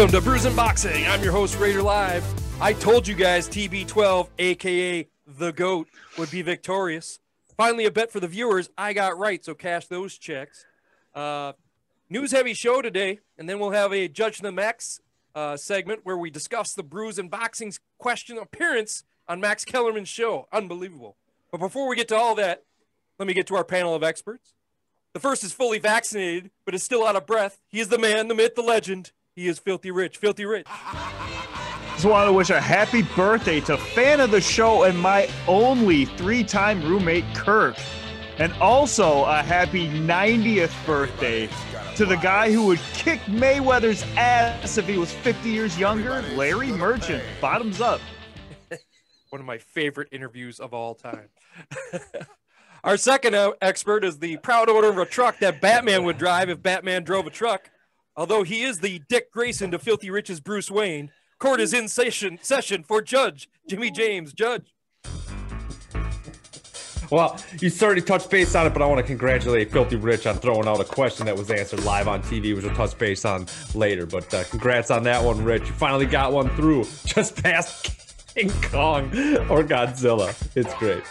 Welcome to Brews and Boxing. I'm your host, Raider Live. I told you guys TB12, a.k.a. The GOAT, would be victorious. Finally, a bet for the viewers. I got right, so cash those checks. News-heavy show today, and then we'll have a Judge the Max segment where we discuss the Brews and Boxing's question appearance on Max Kellerman's show. Unbelievable. But before we get to all that, let me get to our panel of experts. The first is fully vaccinated, but is still out of breath. He is the man, the myth, the legend. He is Filthy Rich. Filthy Rich. Just want to wish a happy birthday to fan of the show and my only three-time roommate, Kirk. And also a happy 90th birthday to the guy who would kick Mayweather's ass if he was 50 years younger, Larry Merchant. Bottoms up. One of my favorite interviews of all time. Our second expert is the proud owner of a truck that Batman would drive if Batman drove a truck. Although he is the Dick Grayson to Filthy Rich's Bruce Wayne, court is in session for Judge Jimmy James. Judge. Well, you already touched base on it, but I want to congratulate Filthy Rich on throwing out a question that was answered live on TV, which we'll touch base on later. But congrats on that one, Rich. You finally got one through just past King Kong or Godzilla. It's great.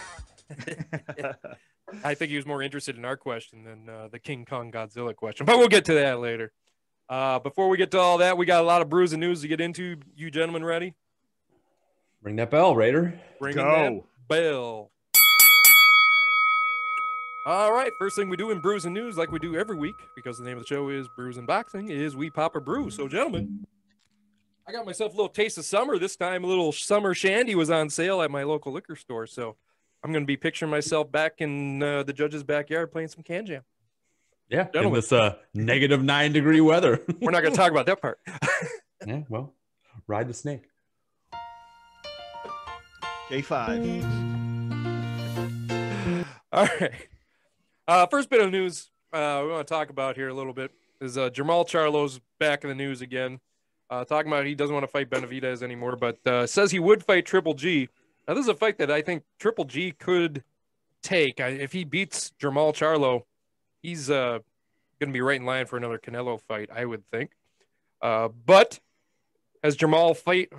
I think he was more interested in our question than the King Kong Godzilla question, but we'll get to that later. Before we get to all that, we got a lot of Brews and news to get into. You gentlemen ready? Ring that bell, Raider. Ring that bell. All right, first thing we do in Brews and news, like we do every week, because the name of the show is Brews and Boxing, is we pop a brew. So, gentlemen, I got myself a little taste of summer. This time, a little summer shandy was on sale at my local liquor store. So, I'm going to be picturing myself back in the judge's backyard playing some can jam. Yeah, in this negative -9 degree weather. We're not going to talk about that part. Yeah, well, ride the snake. Day five. All right. First bit of news we want to talk about here a little bit is Jermall Charlo's back in the news again. Talking about he doesn't want to fight Benavidez anymore, but says he would fight Triple G. Now, this is a fight that I think Triple G could take. If he beats Jermall Charlo, he's going to be right in line for another Canelo fight, I would think. But has Jermall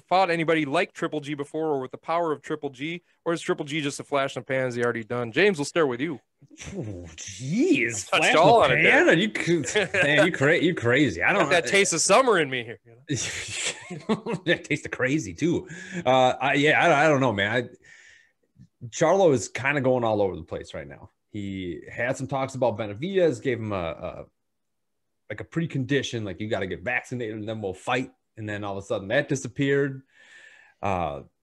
fought anybody like Triple G before or with the power of Triple G? Or is Triple G just a flash in the pan as he already done? James, we'll start with you. Oh, geez. Flash all on it. You crazy. I don't know. That taste of summer in me here. You know? That taste of crazy, too. I don't know, man. Charlo is kind of going all over the place right now. He had some talks about Benavidez, gave him a precondition, like you got to get vaccinated and then we'll fight. And then all of a sudden that disappeared.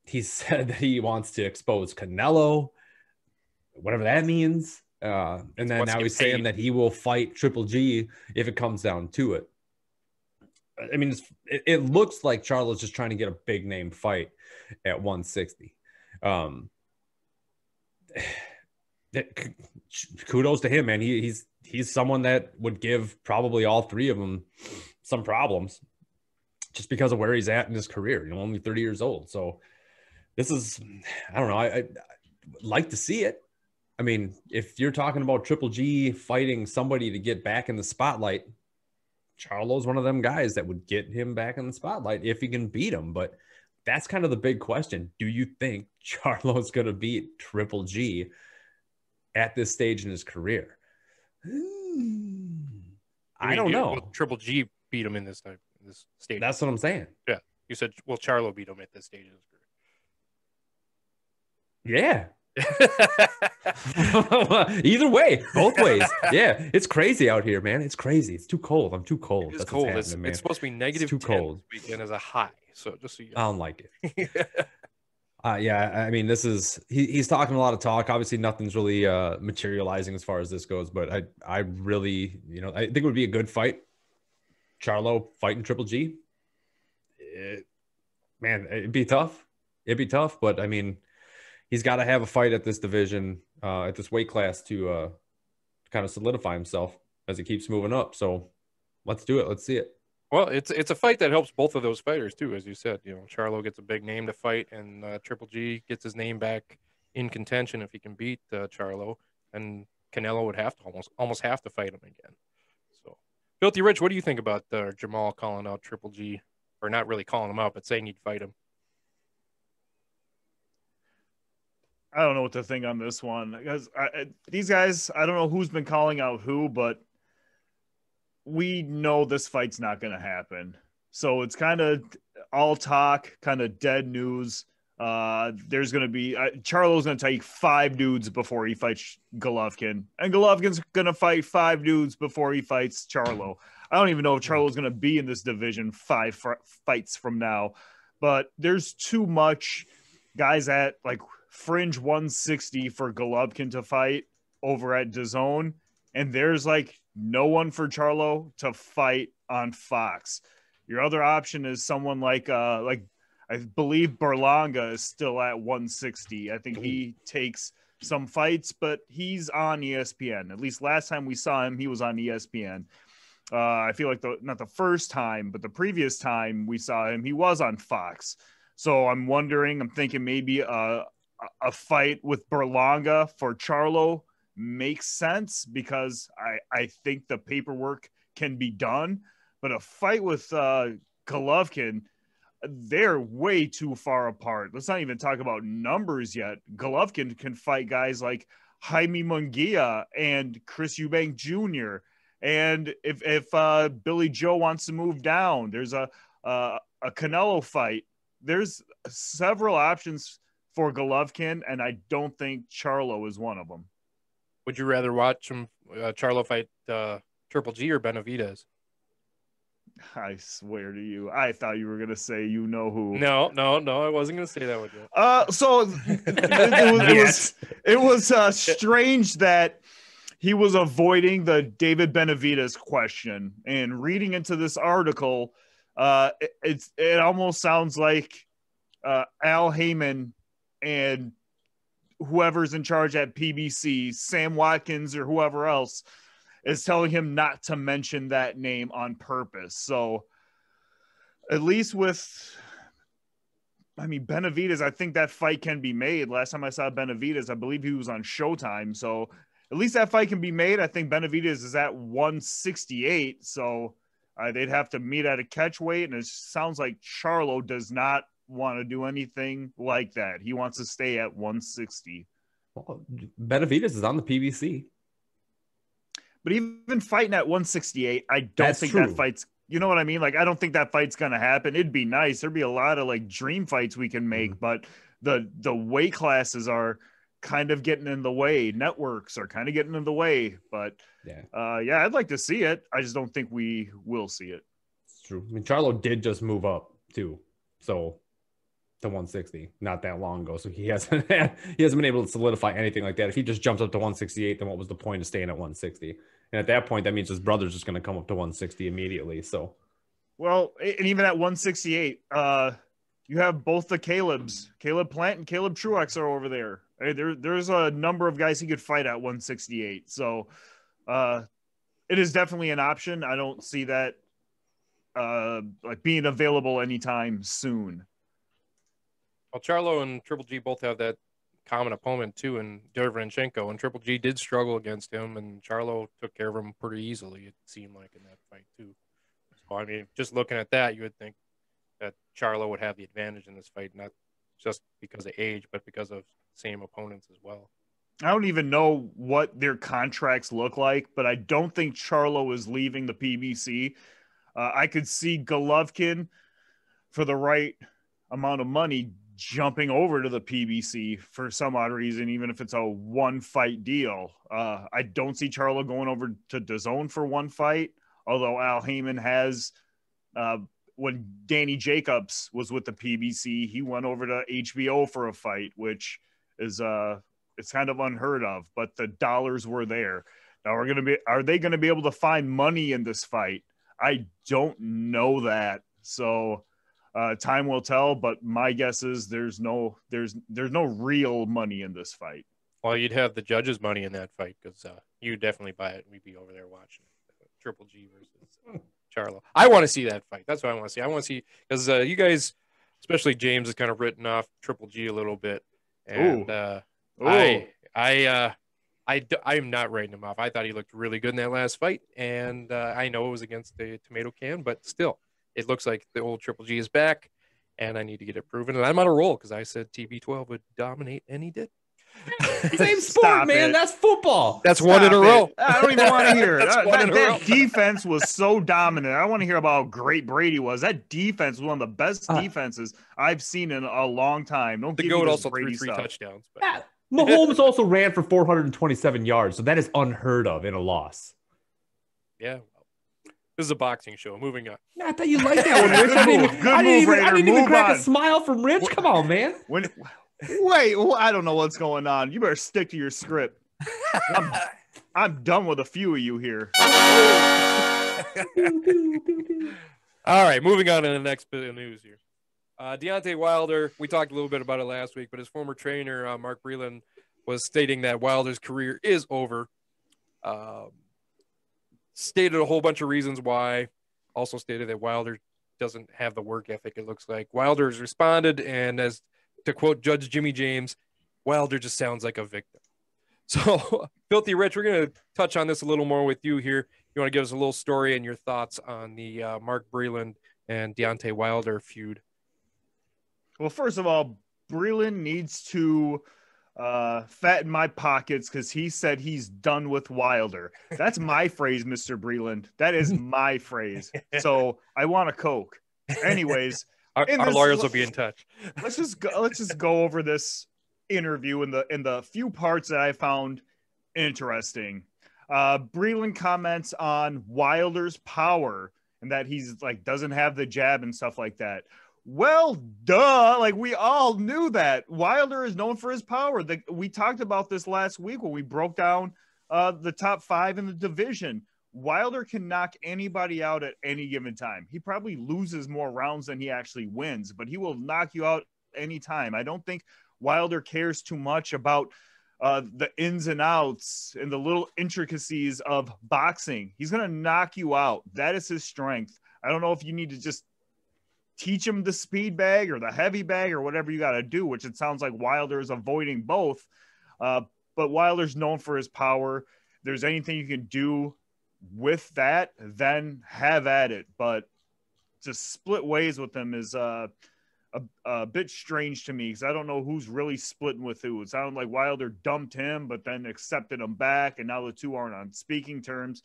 He said that he wants to expose Canelo, whatever that means. And then now he's saying that he will fight Triple G if it comes down to it. I mean, it looks like Charlo's just trying to get a big name fight at 160. Kudos to him, man. He's someone that would give probably all three of them some problems just because of where he's at in his career. You know, only 30 years old. So this is, I don't know. I like to see it. I mean, if you're talking about Triple G fighting somebody to get back in the spotlight, Charlo's one of them guys that would get him back in the spotlight if he can beat him. But that's kind of the big question. Do you think Charlo's going to beat Triple G at this stage in his career? I don't know. Triple G beat him in this time, this stage. That's what I'm saying. Yeah. You said, well, Charlo beat him at this stage in his career. Yeah. Either way, both ways. Yeah. It's crazy out here, man. It's crazy. It's too cold. I'm too cold. It's cold. It's supposed to be negative. It's too cold. This weekend is a high. So just so you know. I don't like it. Yeah, I mean, this is he's talking a lot of talk. Obviously, nothing's really materializing as far as this goes. But I really, you know, I think it would be a good fight. Charlo fighting Triple G. It'd be tough. It'd be tough. But I mean, he's got to have a fight at this division, at this weight class to kind of solidify himself as he keeps moving up. So let's do it. Let's see it. Well, it's a fight that helps both of those fighters too, as you said. You know, Charlo gets a big name to fight, and Triple G gets his name back in contention if he can beat Charlo. And Canelo would have to almost have to fight him again. So, Filthy Rich, what do you think about Jermall calling out Triple G or not really calling him out, but saying he'd fight him. I don't know what to think on this one, because these guys, I don't know who's been calling out who, but we know this fight's not going to happen. So it's kind of all talk, kind of dead news. There's going to be Charlo's going to take five dudes before he fights Golovkin, and Golovkin's going to fight five dudes before he fights Charlo. I don't even know if Charlo's going to be in this division five fights from now, but there's too much guys at like fringe 160 for Golovkin to fight over at DAZN, and there's like no one for Charlo to fight on Fox. Your other option is someone like I believe Berlanga is still at 160. I think he takes some fights, but he's on ESPN. At least last time we saw him, he was on ESPN. I feel like not the first time, but the previous time we saw him, he was on Fox. So I'm thinking maybe a fight with Berlanga for Charlo makes sense, because I think the paperwork can be done. But a fight with Golovkin, they're way too far apart. Let's not even talk about numbers yet. Golovkin can fight guys like Jaime Munguia and Chris Eubank Jr. And if Billy Joe wants to move down, there's a Canelo fight. There's several options for Golovkin, and I don't think Charlo is one of them. Would you rather watch him, Charlo fight Triple G or Benavidez? I swear to you, I thought you were going to say you know who. No, I wasn't going to say that with you. It was strange that he was avoiding the David Benavidez question. And reading into this article, it almost sounds like Al Heyman and whoever's in charge at PBC, Sam Watkins or whoever else, is telling him not to mention that name on purpose. So at least with Benavidez, I think that fight can be made. Last time I saw Benavidez, I believe he was on Showtime. So at least that fight can be made. I think Benavidez is at 168. So they'd have to meet at a catch weight. And it sounds like Charlo does not want to do anything like that. He wants to stay at 160. Well, Benavidez is on the PBC. But even fighting at 168, I don't think that fight's, you know what I mean? Like, I don't think that fight's going to happen. It'd be nice. There'd be a lot of like dream fights we can make, but the weight classes are kind of getting in the way. Networks are kind of getting in the way, but yeah, I'd like to see it. I just don't think we will see it. It's true. I mean, Charlo did just move up too. So to 160 not that long ago. So he hasn't been able to solidify anything like that. If he just jumps up to 168, then what was the point of staying at 160? And at that point, that means his brother's just going to come up to 160 immediately. So, well, and even at 168, you have both the Calebs, Caleb Plant and Caleb Truex are over there. There's a number of guys he could fight at 168. So it is definitely an option. I don't see that like being available anytime soon. Well, Charlo and Triple G both have that common opponent, too, in Derevchenko, and Triple G did struggle against him, and Charlo took care of him pretty easily, it seemed like, in that fight, too. So, I mean, just looking at that, you would think that Charlo would have the advantage in this fight, not just because of age, but because of same opponents as well. I don't even know what their contracts look like, but I don't think Charlo is leaving the PBC. I could see Golovkin, for the right amount of money, jumping over to the PBC for some odd reason, even if it's a one-fight deal. I don't see Charlo going over to DAZN for one fight, although Al Heyman has, when Danny Jacobs was with the PBC, he went over to HBO for a fight, which is it's kind of unheard of, but the dollars were there. Now are they going to be able to find money in this fight? I don't know that. So time will tell, but my guess is there's no real money in this fight. Well, you'd have the judges' money in that fight, because you definitely buy it. We'd be over there watching Triple G versus Charlo. I want to see that fight. That's what I want to see. I want to see, because you guys, especially James, has kind of written off Triple G a little bit, and I'm not writing him off. I thought he looked really good in that last fight, and I know it was against the tomato can, but still. it looks like the old Triple G is back, and I need to get it proven. And I'm on a roll because I said TB12 would dominate, and he did. Same sport, man. That's football. That's one in a row. I don't even want to hear it. That defense was so dominant. I want to hear about how great Brady was. That defense was one of the best defenses I've seen in a long time. Don't the GOAT also threw three touchdowns. But. Yeah. Mahomes also ran for 427 yards, so that is unheard of in a loss. Yeah. This is a boxing show. Moving on. I thought you liked that one, Rich. I didn't even crack a smile from Rich. Come on, man. Wait, well, I don't know what's going on. You better stick to your script. I'm done with a few of you here. All right, moving on to the next bit of news here. Deontay Wilder, we talked a little bit about it last week, but his former trainer, Mark Breland, was stating that Wilder's career is over. Stated a whole bunch of reasons why. Also stated that Wilder doesn't have the work ethic, it looks like. Wilder has responded, and as to quote Judge Jimmy James, Wilder just sounds like a victim. So, Filthy Rich, we're going to touch on this a little more with you here. You want to give us a little story and your thoughts on the Mark Breland and Deontay Wilder feud? Well, first of all, Breland needs to fatten my pockets because he said he's done with Wilder. That's my phrase, Mr. Breland. That is my phrase. So, I want a Coke. Anyways. Our lawyers will be in touch. Let's just go over this interview in the few parts that I found interesting. Breland comments on Wilder's power and that he's like doesn't have the jab and stuff like that. Well, duh! Like we all knew that Wilder is known for his power. We talked about this last week when we broke down the top five in the division. Wilder can knock anybody out at any given time. He probably loses more rounds than he actually wins, but he will knock you out any time. I don't think Wilder cares too much about the ins and outs and the little intricacies of boxing. He's going to knock you out. That is his strength. I don't know if you need to just teach him the speed bag or the heavy bag or whatever you got to do, which it sounds like Wilder is avoiding both. But Wilder's known for his power. If there's anything you can do with that, then have at it. But to split ways with them is a bit strange to me because I don't know who's really splitting with who. It sounded like Wilder dumped him, but then accepted him back, and now the two aren't on speaking terms.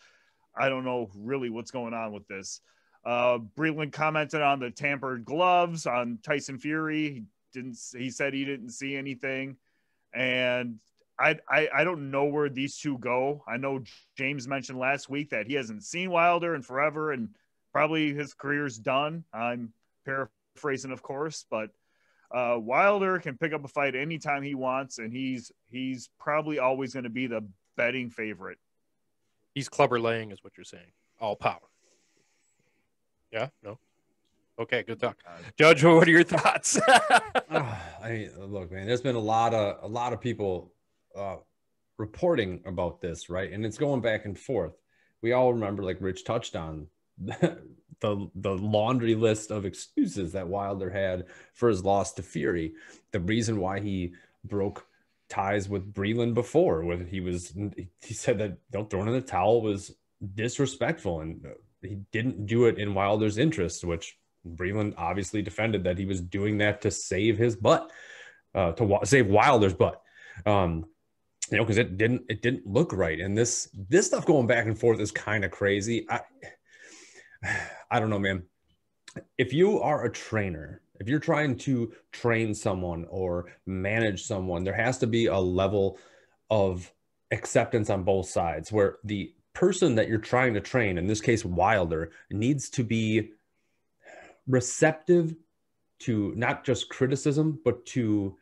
I don't know really what's going on with this. Breland commented on the tampered gloves on Tyson Fury. He said he didn't see anything, and I don't know where these two go. I know James mentioned last week that he hasn't seen Wilder in forever and probably his career's done. I'm paraphrasing, of course, but Wilder can pick up a fight anytime he wants, and he's probably always going to be the betting favorite. He's clubber laying is what you're saying. All power. Yeah? No? Okay, good talk. Judge, what are your thoughts? I mean, look, man, there's been a lot of people reporting about this, right? And it's going back and forth. We all remember, like Rich touched on, the laundry list of excuses that Wilder had for his loss to Fury. The reason why he broke ties with Breland before, when he said that throwing in the towel was disrespectful and he didn't do it in Wilder's interest, which Breland obviously defended that he was doing that to save his butt, to save Wilder's butt. You know, because it didn't look right, and this stuff going back and forth is kind of crazy. I don't know, man. If you are a trainer, if you're trying to train someone or manage someone, there has to be a level of acceptance on both sides, where the person that you're trying to train, in this case Wilder, needs to be receptive to not just criticism, but to,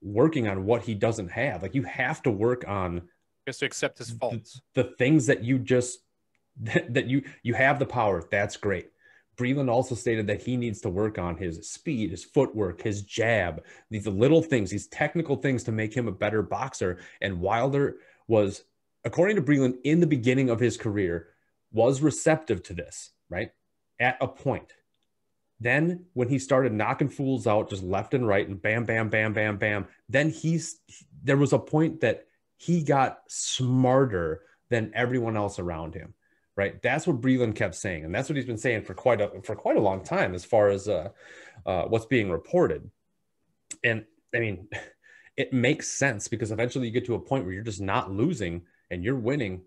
working on what he doesn't have. Like, you have to work on just to accept his faults, the things that you just that you have the power. That's great. Breland also stated that he needs to work on his speed, his footwork, his jab, these little things, these technical things to make him a better boxer. And Wilder was, according to Breland, in the beginning of his career, was receptive to this, right? At a point. Then when he started knocking fools out just left and right and bam, bam, bam, bam, bam, then there was a point that he got smarter than everyone else around him, right? That's what Breland kept saying, and that's what he's been saying for quite a long time as far as what's being reported. And I mean, it makes sense, because eventually you get to a point where you're just not losing and you're winning.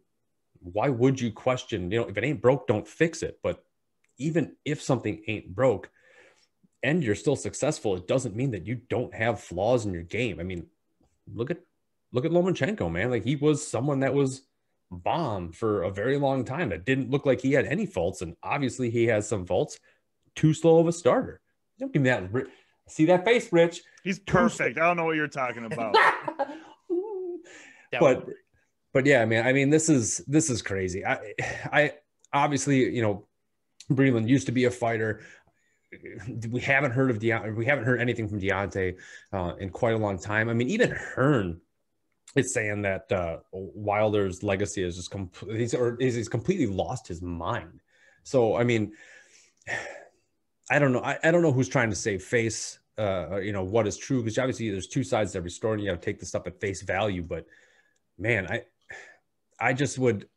Why would you question, you know, if it ain't broke, don't fix it. But even if something ain't broke and you're still successful, it doesn't mean that you don't have flaws in your game. I mean, look at Lomachenko, man. Like, he was someone that was bombed for a very long time. That didn't look like he had any faults. And obviously he has some faults. Too slow of a starter. Don't give me that. See that face, Rich? He's perfect. I don't know what you're talking about. But yeah, man, I mean, this is crazy. I obviously, you know, Breland used to be a fighter. We haven't heard anything from Deontay in quite a long time. I mean, even Hearn is saying that Wilder's legacy is just he's completely lost his mind. So, I mean, I don't know. I don't know who's trying to save face, you know, what is true, because obviously there's two sides to every story and you have to take this stuff at face value. But man, I just would,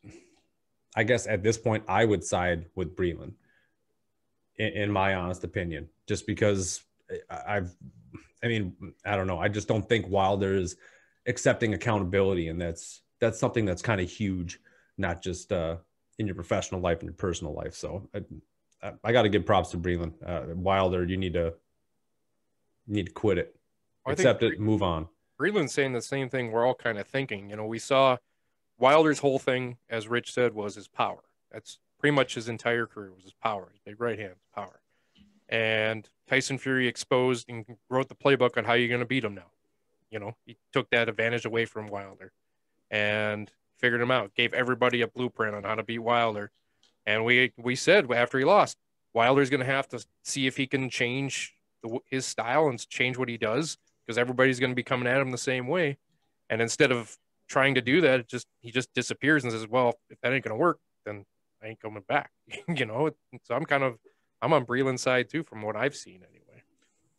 I guess at this point, I would side with Breland, in my honest opinion, just because I don't know. I just don't think Wilder is accepting accountability. And that's something that's kind of huge, not just in your professional life and your personal life. So I got to give props to Breland. Wilder, you need to quit it, accept it, move on. Breland's saying the same thing we're all kind of thinking. You know, we saw Wilder's whole thing, as Rich said, was his power. That's pretty much his entire career, was his power, his big right hand, power. And Tyson Fury exposed and wrote the playbook on how you're going to beat him now. You know, he took that advantage away from Wilder and figured him out, gave everybody a blueprint on how to beat Wilder. And we said after he lost, Wilder's going to have to see if he can change his style and change what he does, because everybody's going to be coming at him the same way. And instead of trying to do that, he just disappears and says, well, if that ain't going to work, then I ain't coming back. You know, so I'm on Breland's side too, from what I've seen anyway.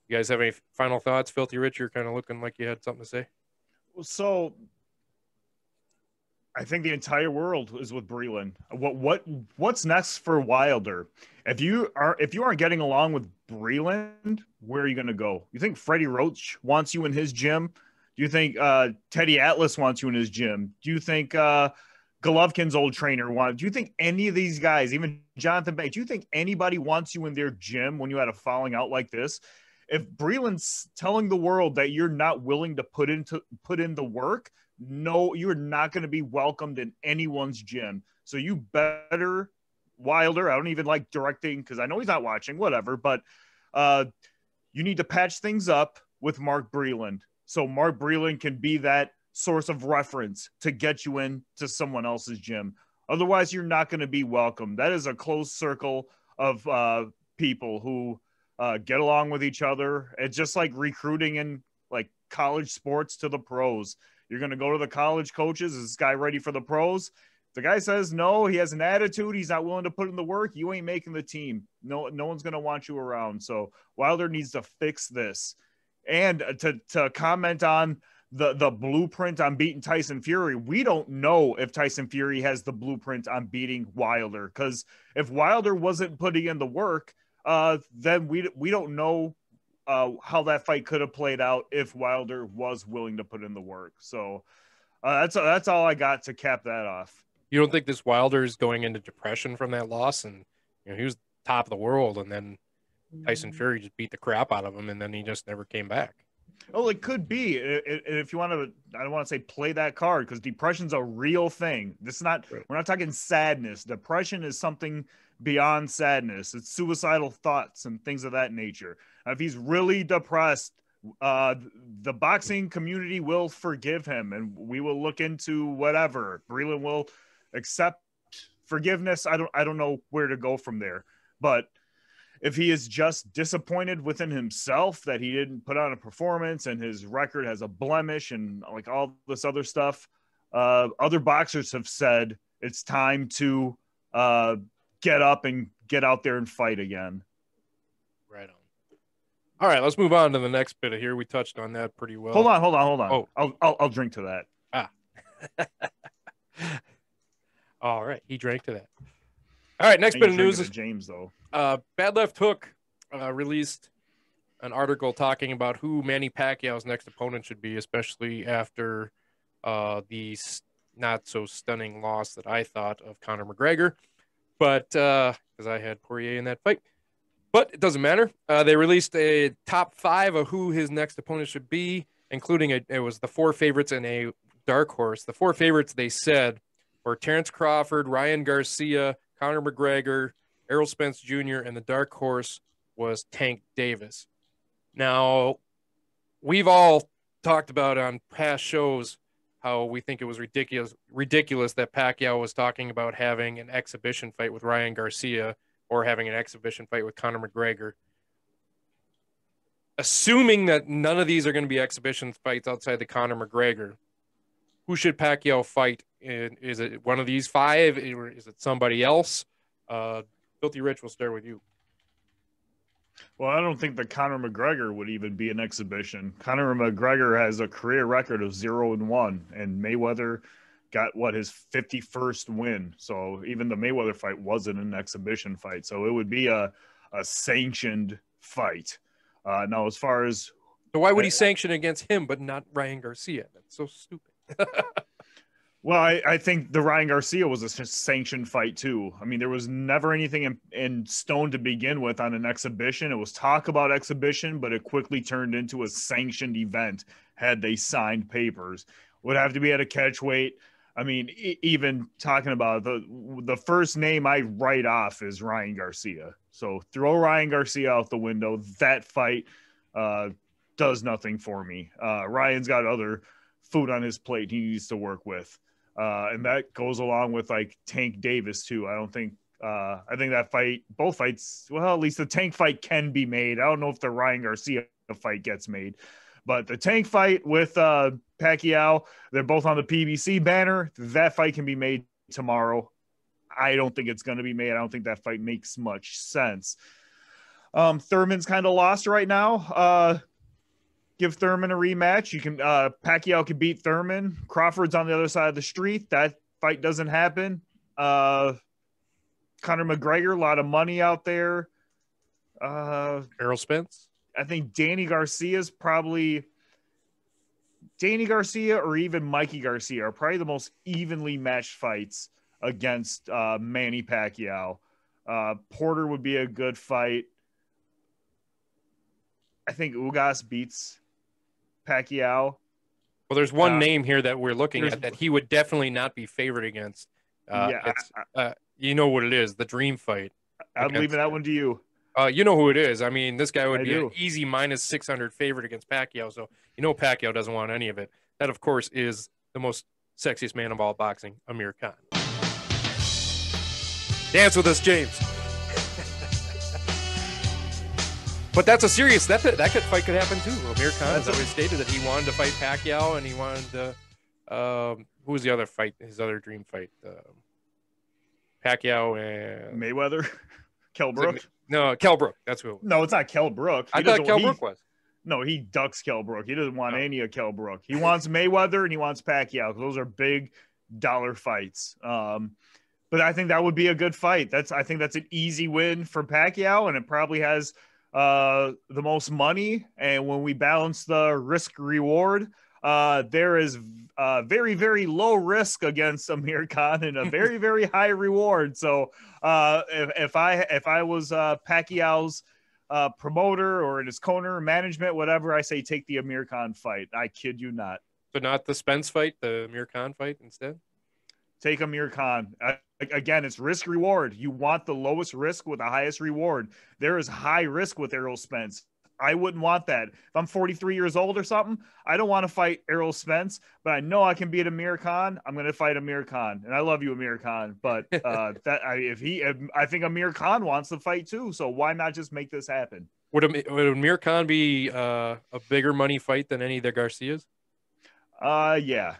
You guys have any final thoughts? Filthy Rich, you're kind of looking like you had something to say. Well, so I think the entire world is with Breland. What's next for Wilder? If you aren't getting along with Breland, where are you going to go? You think Freddie Roach wants you in his gym? Do you think Teddy Atlas wants you in his gym? Do you think Golovkin's old trainer wants? Do you think any of these guys, even Jonathan Banks, do you think anybody wants you in their gym when you had a falling out like this? If Breland's telling the world that you're not willing to put in the work, no, you're not going to be welcomed in anyone's gym. So you better, Wilder, I don't even like directing because I know he's not watching, whatever, but you need to patch things up with Mark Breland. So Mark Breland can be that source of reference to get you into someone else's gym. Otherwise, you're not going to be welcome. That is a close circle of people who get along with each other. It's just like recruiting in like college sports to the pros. You're going to go to the college coaches. Is this guy ready for the pros? The guy says no, he has an attitude, he's not willing to put in the work, you ain't making the team. No one's going to want you around. So Wilder needs to fix this. And to comment on the blueprint on beating Tyson Fury, we don't know if Tyson Fury has the blueprint on beating Wilder, because if Wilder wasn't putting in the work, then we don't know how that fight could have played out if Wilder was willing to put in the work. So that's all I got to cap that off. You don't think this Wilder is going into depression from that loss? And you know, he was top of the world, and then Tyson Fury just beat the crap out of him, and then he just never came back. Oh, it could be. If you want to, I don't want to say play that card, because depression's a real thing. This is not, right. We're not talking sadness. Depression is something beyond sadness. It's suicidal thoughts and things of that nature. If he's really depressed, the boxing community will forgive him, and we will look into whatever. Breland will accept forgiveness. I don't know where to go from there, but if he is just disappointed within himself that he didn't put on a performance and his record has a blemish and like all this other stuff, other boxers have said it's time to get up and get out there and fight again. Right on. All right, let's move on to the next bit of here. We touched on that pretty well. Hold on. Oh, I'll drink to that. Ah. All right, he drank to that. All right, next bit of news is James, though. Bad Left Hook released an article talking about who Manny Pacquiao's next opponent should be, especially after the not-so-stunning loss that I thought of Conor McGregor, but because I had Poirier in that fight. But it doesn't matter. They released a top five of who his next opponent should be, including it was the four favorites and a dark horse. The four favorites, they said, were Terrence Crawford, Ryan Garcia, Conor McGregor, Errol Spence Jr., and the dark horse was Tank Davis. Now, we've all talked about on past shows how we think it was ridiculous that Pacquiao was talking about having an exhibition fight with Ryan Garcia or having an exhibition fight with Conor McGregor. Assuming that none of these are going to be exhibition fights outside the Conor McGregor, who should Pacquiao fight? Is it one of these five? Is it somebody else? Filthy Rich, we'll start with you. Well, I don't think that Conor McGregor would even be an exhibition. Conor McGregor has a career record of 0-1, and Mayweather got, what, his 51st win. So even the Mayweather fight wasn't an exhibition fight. So it would be a sanctioned fight. Now, as far as... So why would he sanction against him but not Ryan Garcia? That's so stupid. Well, I think the Ryan Garcia was a sanctioned fight, too. I mean, there was never anything in stone to begin with on an exhibition. It was talk about exhibition, but it quickly turned into a sanctioned event had they signed papers. Would have to be at a catch weight. I mean, even talking about the first name I write off is Ryan Garcia. So throw Ryan Garcia out the window. That fight does nothing for me. Ryan's got other food on his plate he needs to work with. And that goes along with like Tank Davis too. I think that fight, both fights, well, at least the Tank fight can be made. I don't know if the Ryan Garcia fight gets made, but the Tank fight with Pacquiao, they're both on the PBC banner. That fight can be made tomorrow. I don't think it's going to be made. I don't think that fight makes much sense. Thurman's kind of lost right now. Give Thurman a rematch. You can Pacquiao could beat Thurman. Crawford's on the other side of the street. That fight doesn't happen. Conor McGregor, a lot of money out there. Errol Spence. I think Danny Garcia's probably Danny Garcia or even Mikey Garcia are probably the most evenly matched fights against Manny Pacquiao. Porter would be a good fight. I think Ugas beats Pacquiao. Well, there's one name here that we're looking at that he would definitely not be favored against. Yeah, it's, you know what it is, the dream fight. I'm leaving that one to you. You know who it is. I mean, this guy would be an easy -600 favorite against Pacquiao, so you know Pacquiao doesn't want any of it. That, of course, is the most sexiest man of all boxing, Amir Khan. Dance with us, James. But that's a serious that fight could happen too. Amir Khan has always stated that he wanted to fight Pacquiao and he wanted to. Who was the other fight? His other dream fight? Pacquiao and Mayweather, Kell Brook. No, Kell Brook. That's who. No, it's not Kell Brook. I thought Kell Brook was. No, he ducks Kell Brook. He doesn't want any of Kell Brook. He wants Mayweather and he wants Pacquiao. Those are big dollar fights. But I think that would be a good fight. I think that's an easy win for Pacquiao, and it probably has. The most money, and when we balance the risk reward, there is very, very low risk against Amir Khan and a very, very high reward. So if I was Pacquiao's promoter or in his corner management, whatever, I say take the Amir Khan fight. I kid you not. So not the Spence fight, the Amir Khan fight instead? Take Amir Khan. Again, it's risk reward. You want the lowest risk with the highest reward. There is high risk with Errol Spence. I wouldn't want that. If I'm 43 years old or something, I don't want to fight Errol Spence, but I know I can beat Amir Khan. I'm going to fight Amir Khan, and I love you, Amir Khan. But I think Amir Khan wants the fight too. So why not just make this happen? Would Amir Khan be a bigger money fight than any of the Garcias? Yeah.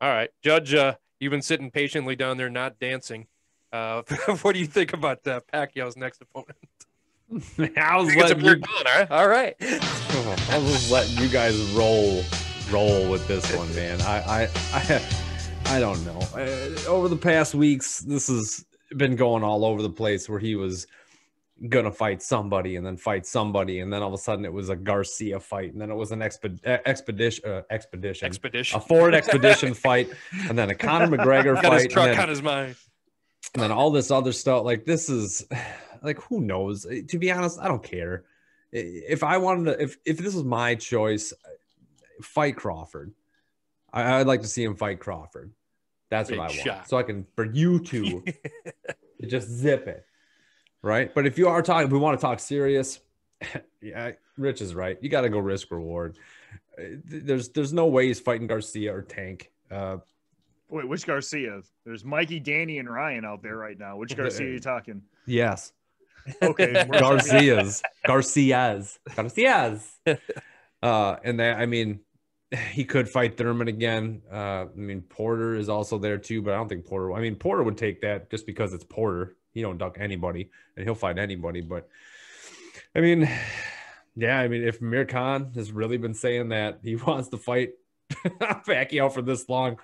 All right, Judge. You've been sitting patiently down there, not dancing. What do you think about Pacquiao's next opponent? All right. I was letting you guys roll with this one, man. I don't know. Over the past weeks, this is been going all over the place where he was going to fight somebody. And then all of a sudden it was a Garcia fight. And then it was an expedition, a Ford expedition fight. And then a Conor McGregor fight. Got his truck on his mind. And then all this other stuff. Like, this is like, who knows? To be honest, I don't care. If I wanted to, if this was my choice, fight Crawford. I'd like to see him fight Crawford. That's what I want. So I can, for you two, just zip it. Right. But if you are talking, if we want to talk serious, yeah, Rich is right. You got to go risk reward. There's no way he's fighting Garcia or Tank. Wait, which Garcia? There's Mikey, Danny, and Ryan out there right now. Which Garcia are you talking? Yes. Okay. Garcias. And then, I mean, he could fight Thurman again. I mean, Porter is also there too, but I don't think Porter, I mean, Porter would take that just because it's Porter. He don't duck anybody, and he'll fight anybody. But, I mean, yeah, I mean, if Amir Khan has really been saying that he wants to fight Pacquiao for this long,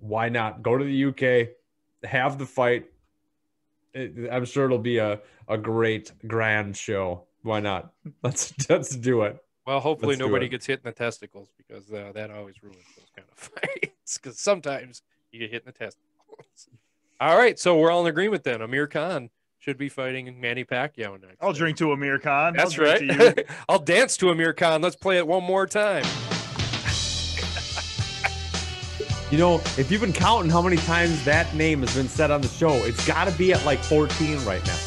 why not? Go to the UK, have the fight. I'm sure it'll be a great grand show. Why not? Let's do it. Well, hopefully nobody gets hit in the testicles, because that always ruins those kind of fights, because sometimes you get hit in the testicles. All right, so we're all in agreement then. Amir Khan should be fighting Manny Pacquiao next. I'll drink to Amir Khan. That's right. To you. I'll dance to Amir Khan. Let's play it one more time. You know, if you've been counting how many times that name has been said on the show, it's got to be at like 14 right now.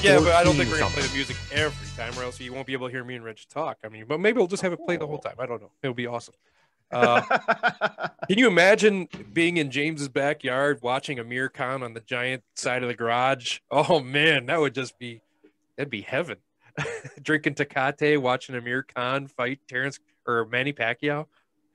Yeah, but I don't think we're going to play the music every time, or else you won't be able to hear me and Rich talk. I mean, but maybe we'll just have it play the whole time. I don't know. It'll be awesome. Can you imagine being in James's backyard watching Amir Khan on the giant side of the garage? Oh, man, that would just be – that'd be heaven. Drinking Tecate, watching Amir Khan fight Terrence or Manny Pacquiao.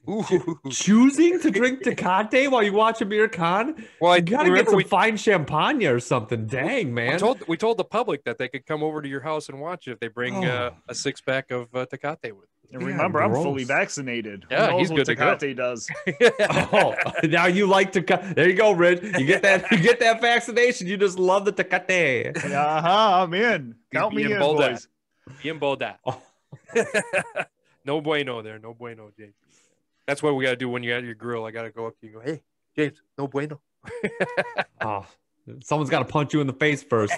Ooh. Choosing to drink Tecate while you watch Amir Khan? Well, I got to get some fine champagne or something. Dang, man. We told the public that they could come over to your house and watch it if they bring a six-pack of Tecate with them. And remember, I'm fully vaccinated. Yeah, who knows what Tecate does. Oh, now you like Tecate. There you go, Rich. You get that vaccination. You just love the Tecate. Uh-huh, I'm in. Count me in, boys. Bien boda. No bueno there. No bueno, James. That's what we got to do when you're at your grill. I got to go up to you and go, hey, James, no bueno. Oh, someone's got to punch you in the face first.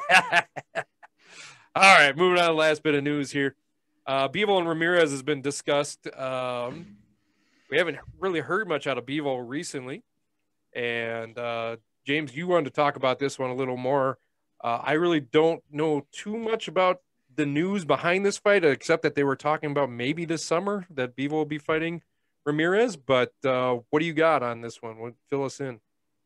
All right, moving on to the last bit of news here. Bivol and Ramirez has been discussed. We haven't really heard much out of Bivol recently. And, James, you wanted to talk about this one a little more. I really don't know too much about the news behind this fight, except that they were talking about maybe this summer that Bivol will be fighting Ramirez. But what do you got on this one? Fill us in.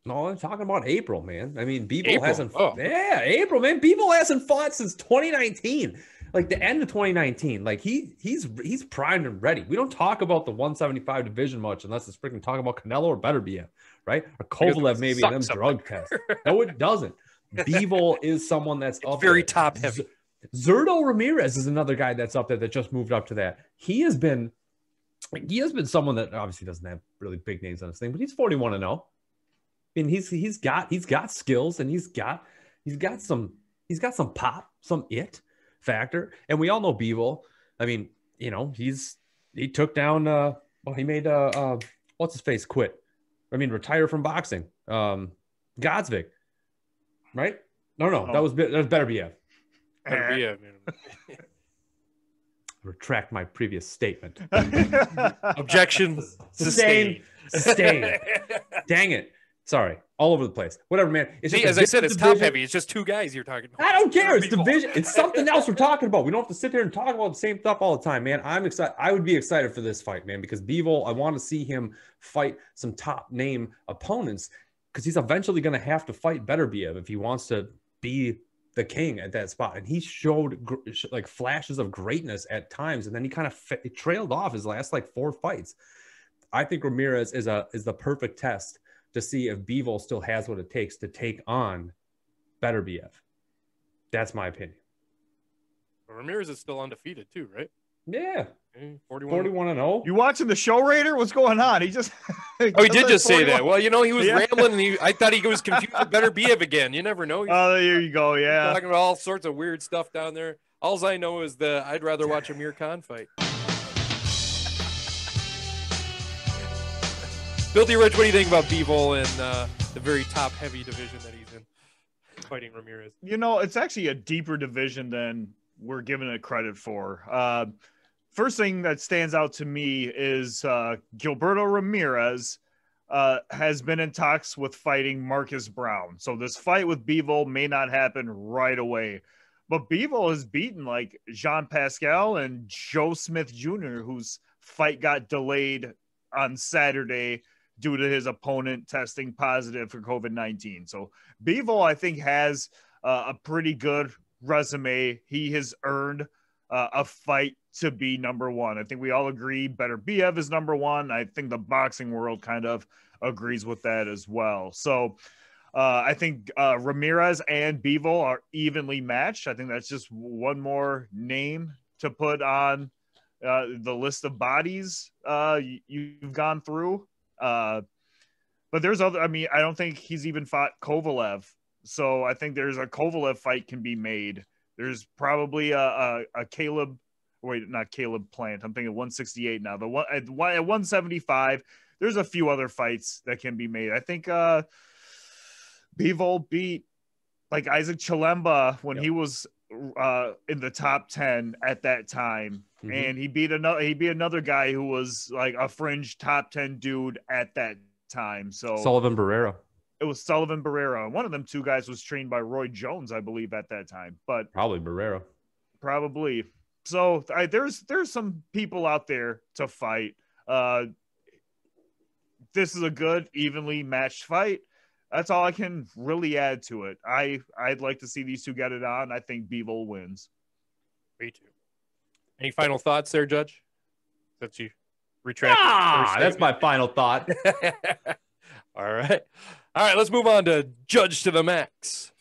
No, I'm talking about April, man. I mean, Bivol hasn't – yeah, April, man. Bivol hasn't fought since 2019. Like the end of 2019, like he's primed and ready. We don't talk about the 175 division much unless it's freaking talking about Canelo or Beterbiev, right? Or Kovalev maybe in them drug tests. No, it doesn't. Bivol is someone that's up very top heavy. Zurdo Ramirez is another guy that's up there that just moved up to that. He has been someone that obviously doesn't have really big names on his thing, but he's 41-0. I mean, he's got skills, and he's got some pop, some it factor. And we all know Bivol. I mean, you know, he took down he made what's his face quit. I mean, retire from boxing. Godsvig. Right? No. That was Beterbiev. Beterbiev. Retract my previous statement. Objection sustained. Dang it. Sorry, all over the place. Whatever, man. It's just, as I said, it's division. Top heavy. It's just two guys you're talking about. I don't care. It's division. It's something else we're talking about. We don't have to sit there and talk about the same stuff all the time, man. I'm excited. I would be excited for this fight, man, because Bivol, I want to see him fight some top name opponents, because he's eventually going to have to fight Beterbiev if he wants to be the king at that spot. And he showed like flashes of greatness at times, and then he kind of trailed off his last like four fights. I think Ramirez is the perfect test to see if Bivol still has what it takes to take on Beterbiev. That's my opinion. Ramirez is still undefeated too, right? Yeah. 41-0. You watching the show, Raider? What's going on? He just he did just 41. Say that. Well, you know, he was rambling, and I thought he was confused with Beterbiev again. You never know. Oh, there you go. Yeah, talking about all sorts of weird stuff down there. All I know is that I'd rather watch Amir Khan fight. Filthy Rich, what do you think about Bivol and the very top-heavy division that he's in, fighting Ramirez? You know, it's actually a deeper division than we're giving it credit for. First thing that stands out to me is Gilberto Ramirez has been in talks with fighting Marcus Brown. So this fight with Bivol may not happen right away. But Bivol has beaten like Jean Pascal and Joe Smith Jr., whose fight got delayed on Saturday due to his opponent testing positive for COVID-19. So Bivol, I think, has a pretty good resume. He has earned a fight to be number one. I think we all agree Beterbiev is number one. I think the boxing world kind of agrees with that as well. So I think Ramirez and Bivol are evenly matched. I think that's just one more name to put on the list of bodies you've gone through. But there's other, I mean, I don't think he's even fought Kovalev. So I think there's a Kovalev fight can be made. There's probably a Caleb, wait, not Caleb Plant. I'm thinking 168 now. The one at 175, there's a few other fights that can be made. I think Bivol beat like Isaac Chilemba when he was in the top 10 at that time. Mm-hmm. And he beat another guy who was like a fringe top 10 dude at that time. So Sullivan Barrera. It was Sullivan Barrera. One of them two guys was trained by Roy Jones, I believe, at that time. But probably Barrera. Probably. So there's some people out there to fight. This is a good, evenly matched fight. That's all I can really add to it. I'd like to see these two get it on. I think Bivol wins. Me too. Any final thoughts there, Judge? That's you. Retract. Ah, that's my final thought. All right, let's move on to Judge to the Max.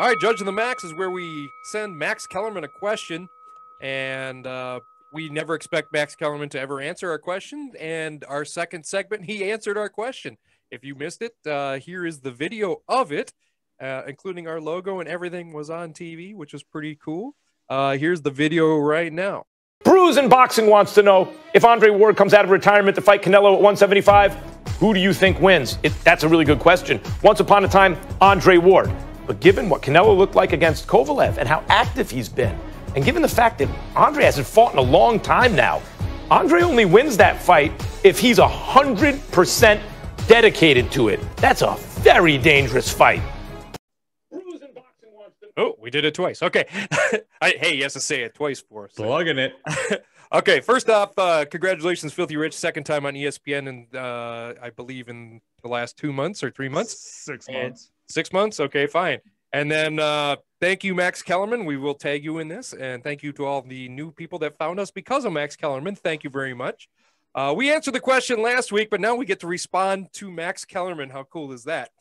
All right, Judge to the Max is where we send Max Kellerman a question, and we never expect Max Kellerman to ever answer our question, and our second segment, he answered our question. If you missed it, here is the video of it, including our logo and everything was on TV, which was pretty cool. Here's the video right now. Brews and Boxing wants to know, if Andre Ward comes out of retirement to fight Canelo at 175, who do you think wins? That's a really good question. Once upon a time, Andre Ward. But given what Canelo looked like against Kovalev and how active he's been, and given the fact that Andre hasn't fought in a long time now, Andre only wins that fight if he's 100% dedicated to it. That's a very dangerous fight. Oh, we did it twice. Okay. Hey, he has to say it twice for us. So. Plugging it. Okay, first off, congratulations, Filthy Rich. Second time on ESPN in, I believe, in the last 2 months or 3 months. 6 months. 6 months? Okay, fine. And then thank you, Max Kellerman. We will tag you in this. And thank you to all the new people that found us because of Max Kellerman. Thank you very much. We answered the question last week, but now we get to respond to Max Kellerman. How cool is that?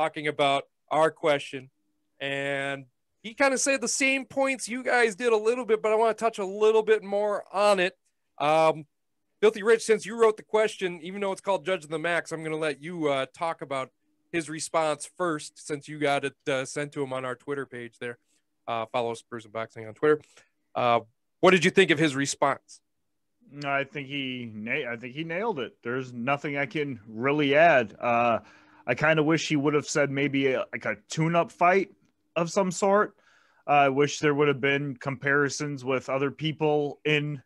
Talking about our question. And he kind of said the same points you guys did a little bit, but I want to touch a little bit more on it. Filthy Rich, since you wrote the question, even though it's called Judge of the Max, I'm going to let you talk about his response first, since you got it sent to him on our Twitter page there. Follow us, Brews and Boxing, on Twitter. What did you think of his response? I think he nailed it. There's nothing I can really add. I kind of wish he would have said maybe a tune-up fight of some sort. I wish there would have been comparisons with other people in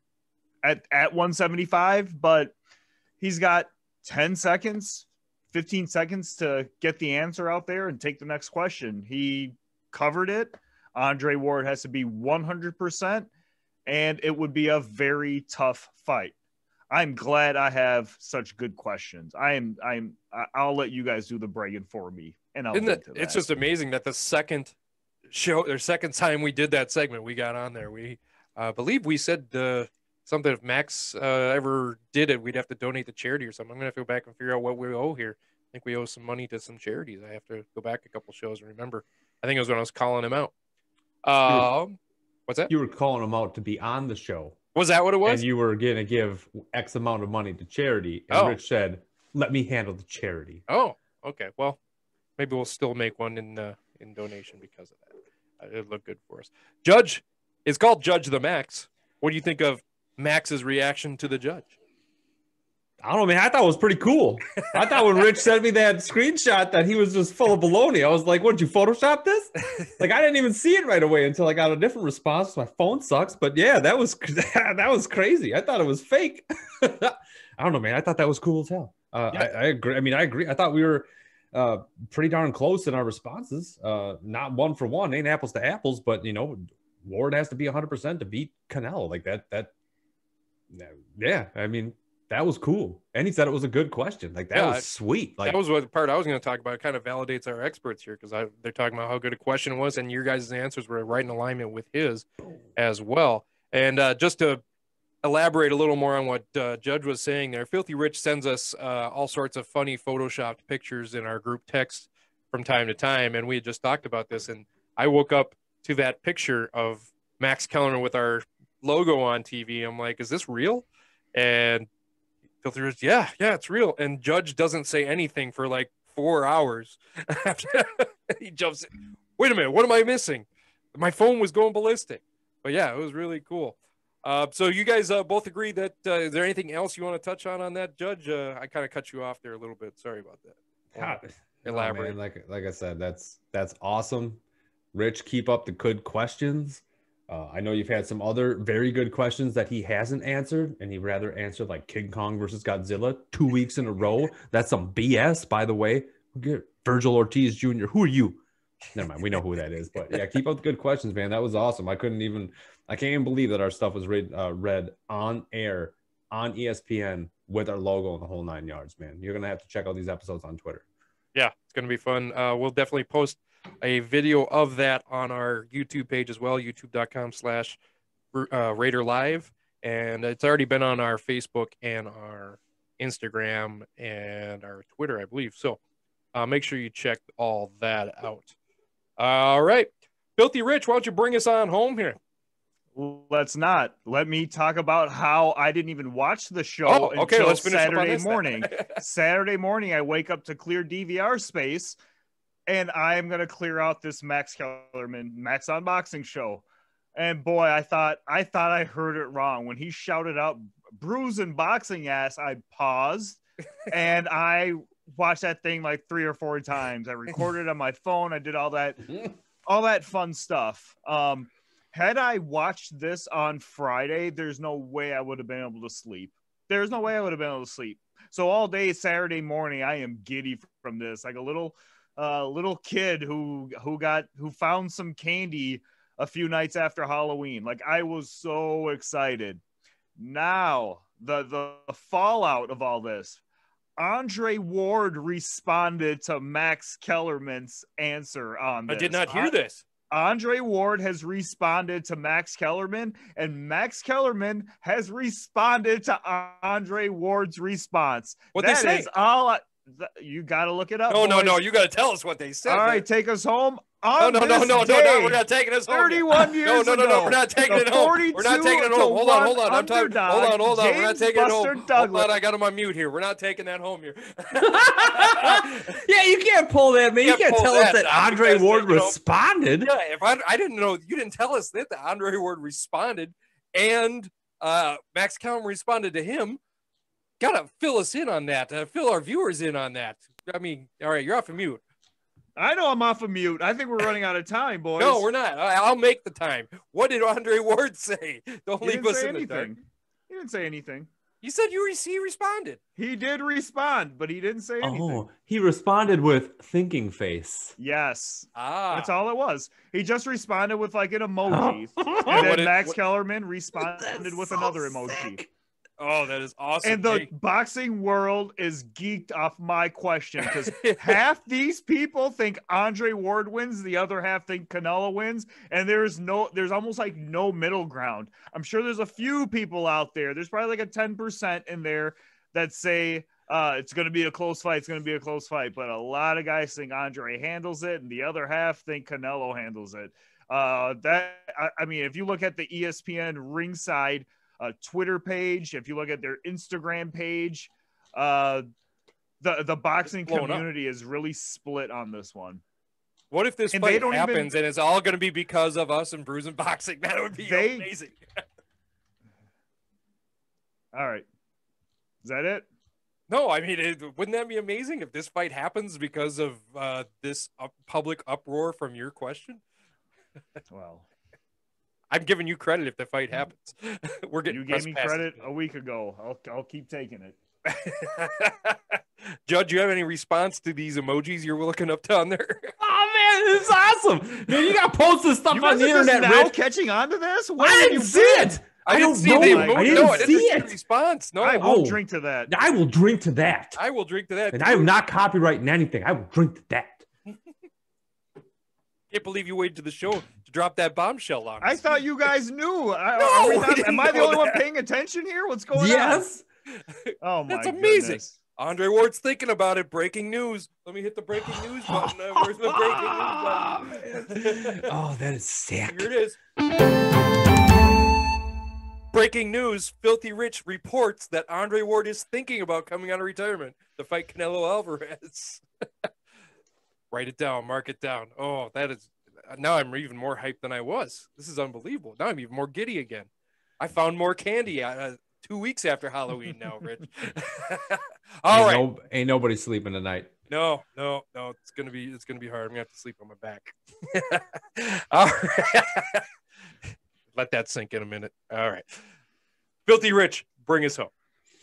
at 175, but he's got 10 seconds, 15 seconds to get the answer out there and take the next question. He covered it. Andre Ward has to be 100%, and it would be a very tough fight. I'm glad I have such good questions. I'll let you guys do the bragging for me, and I'll. It's just amazing that the second show, or second time we did that segment, we got on there. We believe we said something. If Max ever did it, we'd have to donate to charity or something. I'm gonna have to go back and figure out what we owe here. I think we owe some money to some charities. I have to go back a couple shows and remember. I think it was when I was calling him out. What's that? You were calling him out to be on the show. Was that what it was? And you were going to give X amount of money to charity. And Rich said, let me handle the charity. Oh, okay. Well, maybe we'll still make one in donation because of that. It'll look good for us. Judge. It's called Judge the Max. What do you think of Max's reaction to the judge? I don't know, man. I thought it was pretty cool. I thought when Rich sent me that screenshot that he was just full of baloney. I was like, what, did you Photoshop this? Like, I didn't even see it right away until I got a different response. My phone sucks. But, yeah, that was crazy. I thought it was fake. I don't know, man. I thought that was cool as hell. I agree. I mean, I agree. I thought we were pretty darn close in our responses. Not one for one. Ain't apples to apples. But, you know, Ward has to be 100% to beat Canelo. Like, yeah, I mean, that was cool. And he said it was a good question. Like, that was sweet. Like, that was what the part I was going to talk about. It kind of validates our experts here because they're talking about how good a question was, and your guys' answers were right in alignment with his as well. And just to elaborate a little more on what Judge was saying there, Filthy Rich sends us all sorts of funny Photoshopped pictures in our group text from time to time, and we had just talked about this, and I woke up to that picture of Max Kellerman with our logo on TV. I'm like, is this real? And Filthy Rich, yeah, it's real. And Judge doesn't say anything for like 4 hours. He jumps in. Wait a minute, what am I missing? My phone was going ballistic. But yeah, it was really cool. So you guys both agree that is there anything else you want to touch on that, Judge? I kind of cut you off there a little bit. Sorry about that. God. Elaborate. Man, like I said, that's awesome. Rich, keep up the good questions. I know you've had some other very good questions that he hasn't answered, and he'd rather answer like King Kong versus Godzilla 2 weeks in a row. That's some BS, by the way. Virgil Ortiz Jr., who are you? Never mind, we know who that is. But, yeah, keep up the good questions, man. That was awesome. I can't even believe that our stuff was read on air, on ESPN, with our logo and the whole 9 yards, man. You're going to have to check out these episodes on Twitter. Yeah, it's going to be fun. We'll definitely post a video of that on our YouTube page as well, youtube.com/Raider Live. And it's already been on our Facebook and our Instagram and our Twitter, I believe. So make sure you check all that out. All right. Filthy Rich, why don't you bring us on home here? Let's not. Let me talk about how I didn't even watch the show until let's finish Saturday morning. Saturday morning, I wake up to clear DVR space. And I'm going to clear out this Max Kellerman, Max Unboxing show. And boy, I thought I heard it wrong. When he shouted out Brews and Boxing ass, I paused and I watched that thing like 3 or 4 times. I recorded on my phone. I did all that fun stuff. Had I watched this on Friday, there's no way I would have been able to sleep. There's no way I would have been able to sleep. So all day Saturday morning, I am giddy from this. Like a little kid who found some candy a few nights after Halloween. Like, I was so excited. Now the fallout of all this, Andre Ward responded to Max Kellerman's answer on this. I did not hear this. Andre Ward has responded to Max Kellerman, and Max Kellerman has responded to Andre Ward's response. What they say? That is all. You got to look it up. No, you got to tell us what they said. All right, take us home. No, we're not taking us home. 31 years ago. No, we're not taking it home. We're not taking it home. Hold on. I'm talking. Hold on. James, we're not taking it home. Douglas. Hold on, I got him on mute here. We're not taking that home here. Yeah, you can't pull that, man. You can't tell us that Andre Ward responded. Yeah, if I didn't know, you didn't tell us that Andre Ward responded, and Max Kellerman responded to him. Gotta fill us in on that. Fill our viewers in on that. I mean, all right, you're off of mute. I know I'm off of mute. I think we're running out of time, boys. No, we're not. I'll make the time. What did Andre Ward say? Don't leave us in the dark. He didn't say anything. You said he responded. He did respond, but he didn't say anything. Oh, he responded with thinking face. Yes. That's all it was. He just responded with like an emoji. Oh. And then Max Kellerman responded with another emoji. Sick. Oh, that is awesome. And the boxing world is geeked off my question because half these people think Andre Ward wins, the other half think Canelo wins, and there's almost like no middle ground. I'm sure there's a few people out there. There's probably like a 10% in there that say it's going to be a close fight. It's going to be a close fight. But a lot of guys think Andre handles it, and the other half think Canelo handles it. I mean, if you look at the ESPN Ringside Twitter page, if you look at their Instagram page, the boxing community is really split on this one. What if this fight happens and it's all going to be because of us and Brews and Boxing? That would be amazing. All right. Is that it? No, I mean, wouldn't that be amazing if this fight happens because of this public uproar from your question? Well, I'm giving you credit if the fight happens. We're getting you gave me credit a week ago. I'll keep taking it. Judd, you have any response to these emojis you're looking up down there? Oh, man, this is awesome. Man, you got to post this stuff on the internet. Now catching on to this? I didn't see it. I don't know. I didn't see it. Response. No, I will drink to that. I will drink to that. I will drink to that. And I am not copyrighting anything. I will drink to that. Can't believe you waited to the show to drop that bombshell on us. I thought you guys knew. Am I the only one paying attention here? What's going on? Yes. Oh, my God. That's amazing. Goodness. Andre Ward's thinking about it. Breaking news. Let me hit the breaking news button. Where's the breaking news button? Oh, that is sick. Here it is. Breaking news. Filthy Rich reports that Andre Ward is thinking about coming out of retirement to fight Canelo Alvarez. Write it down. Mark it down. Oh, that is. Now I'm even more hyped than I was. This is unbelievable. Now I'm even more giddy again. I found more candy 2 weeks after Halloween now, Rich. All right. Ain't nobody sleeping tonight. No. It's gonna be hard. I'm gonna have to sleep on my back. All right. Let that sink in a minute. All right. Filthy Rich, bring us home.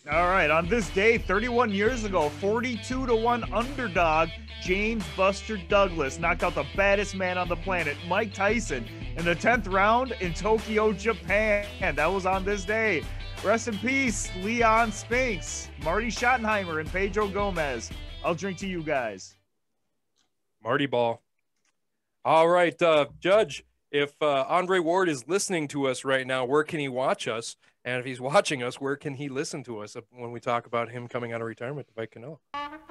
All right. On this day, 31 years ago, 42-1 underdog James Buster Douglas knocked out the baddest man on the planet, Mike Tyson, in the 10th round in Tokyo, Japan. That was on this day. Rest in peace, Leon Spinks, Marty Schottenheimer, and Pedro Gomez. I'll drink to you guys. Marty Ball. All right, Judge, if Andre Ward is listening to us right now, where can he watch us? And if he's watching us, where can he listen to us when we talk about him coming out of retirement to fight Canelo?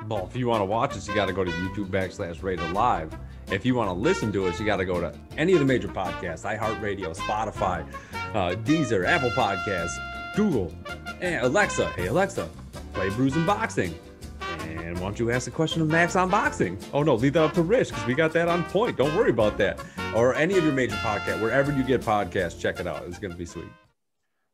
Well, if you want to watch us, you got to go to YouTube.com/Raider Live. If you want to listen to us, you got to go to any of the major podcasts, iHeartRadio, Spotify, Deezer, Apple Podcasts, Google, and Alexa. Hey, Alexa, play Brews and Boxing. And why don't you ask the question of Max on Boxing? Oh, no, leave that up to Rich because we got that on point. Don't worry about that. Or any of your major podcasts, wherever you get podcasts, check it out. It's going to be sweet.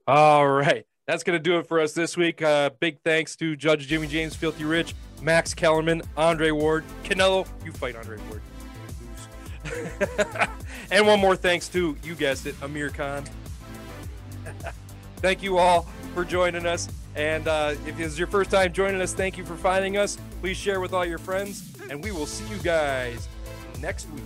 All right. That's going to do it for us this week. Big thanks to Judge Jimmy James, Filthy Rich, Max Kellerman, Andre Ward, Canelo. You fight Andre Ward. And one more thanks to, you guessed it, Amir Khan. Thank you all for joining us. And if this is your first time joining us, thank you for finding us. Please share with all your friends. And we will see you guys next week.